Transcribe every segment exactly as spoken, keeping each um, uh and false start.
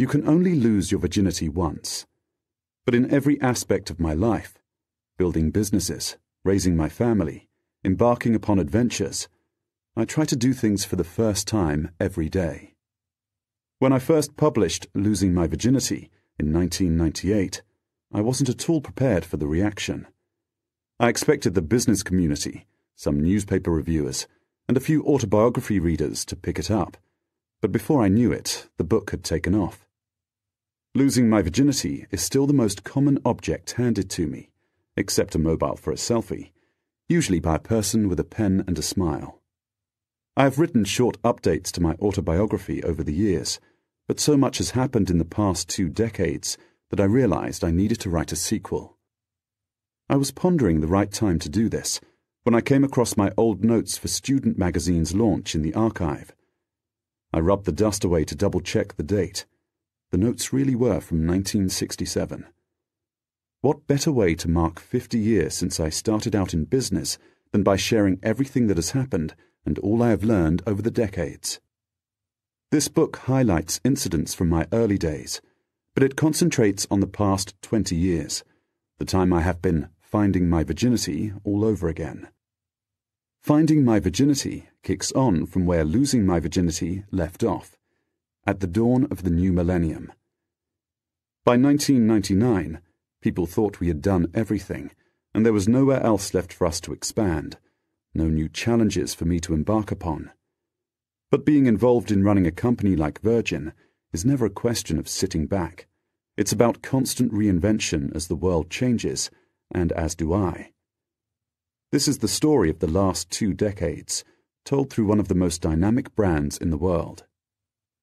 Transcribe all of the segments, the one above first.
You can only lose your virginity once. But in every aspect of my life, building businesses, raising my family, embarking upon adventures, I try to do things for the first time every day. When I first published Losing My Virginity in nineteen ninety-eight, I wasn't at all prepared for the reaction. I expected the business community, some newspaper reviewers, and a few autobiography readers to pick it up, but before I knew it, the book had taken off. Losing My Virginity is still the most common object handed to me, except a mobile for a selfie, usually by a person with a pen and a smile. I have written short updates to my autobiography over the years, but so much has happened in the past two decades that I realized I needed to write a sequel. I was pondering the right time to do this when I came across my old notes for Student Magazine's launch in the archive. I rubbed the dust away to double-check the date. The notes really were from nineteen sixty-seven. What better way to mark fifty years since I started out in business than by sharing everything that has happened and all I have learned over the decades? This book highlights incidents from my early days, but it concentrates on the past twenty years, the time I have been finding my virginity all over again. Finding My Virginity kicks on from where Losing My Virginity left off, at the dawn of the new millennium. By nineteen ninety-nine, people thought we had done everything, and there was nowhere else left for us to expand, no new challenges for me to embark upon. But being involved in running a company like Virgin is never a question of sitting back. It's about constant reinvention as the world changes, and as do I. This is the story of the last two decades, told through one of the most dynamic brands in the world.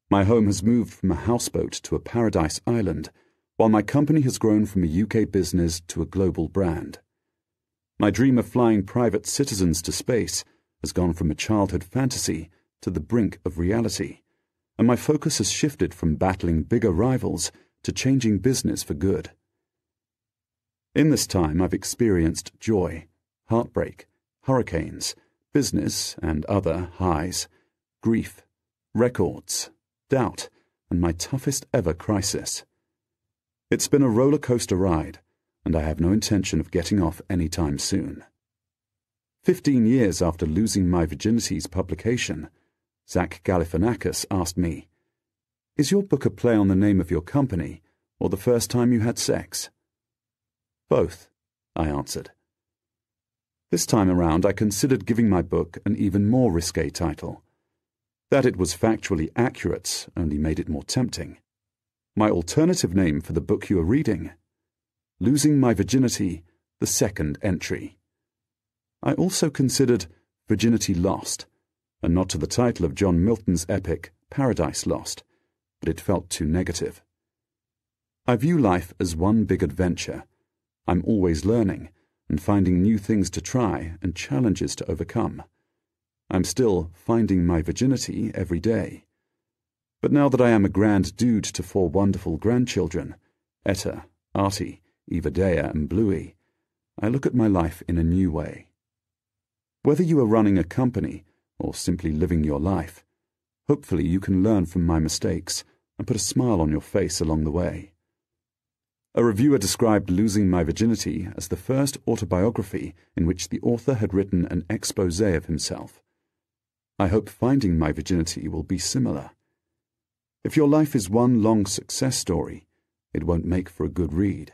My home has moved from a houseboat to a paradise island, while my company has grown from a U K business to a global brand. My dream of flying private citizens to space has gone from a childhood fantasy to the brink of reality, and my focus has shifted from battling bigger rivals to changing business for good. In this time, I've experienced joy, heartbreak, hurricanes, business and other highs, grief, records, doubt, and my toughest ever crisis. It's been a roller coaster ride, and I have no intention of getting off any time soon. Fifteen years after Losing My Virginity's publication, Zach Galifianakis asked me, "Is your book a play on the name of your company or the first time you had sex?" "Both," I answered. This time around, I considered giving my book an even more risque title. That it was factually accurate only made it more tempting. My alternative name for the book you are reading, Losing My Virginity, the Second Entry. I also considered Virginity Lost, a nod to the title of John Milton's epic, Paradise Lost, but it felt too negative. I view life as one big adventure. I'm always learning and finding new things to try and challenges to overcome. I'm still finding my virginity every day. But now that I am a grand dude to four wonderful grandchildren, Etta, Artie, Evadea and Bluey, I look at my life in a new way. Whether you are running a company or simply living your life, hopefully you can learn from my mistakes and put a smile on your face along the way. A reviewer described Losing My Virginity as the first autobiography in which the author had written an expose of himself. I hope Finding My Virginity will be similar. If your life is one long success story, it won't make for a good read.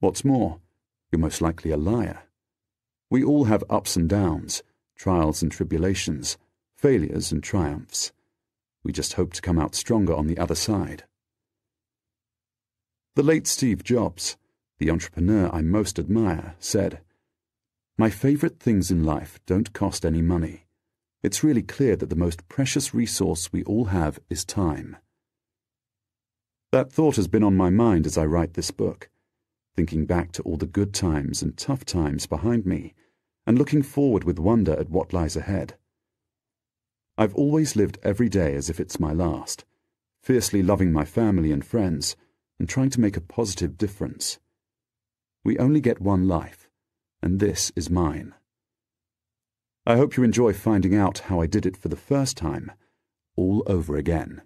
What's more, you're most likely a liar. We all have ups and downs, trials and tribulations, failures and triumphs. We just hope to come out stronger on the other side. The late Steve Jobs, the entrepreneur I most admire, said, "My favorite things in life don't cost any money. It's really clear that the most precious resource we all have is time." That thought has been on my mind as I write this book, thinking back to all the good times and tough times behind me, and looking forward with wonder at what lies ahead. I've always lived every day as if it's my last, fiercely loving my family and friends, and trying to make a positive difference. We only get one life, and this is mine. I hope you enjoy finding out how I did it for the first time, all over again.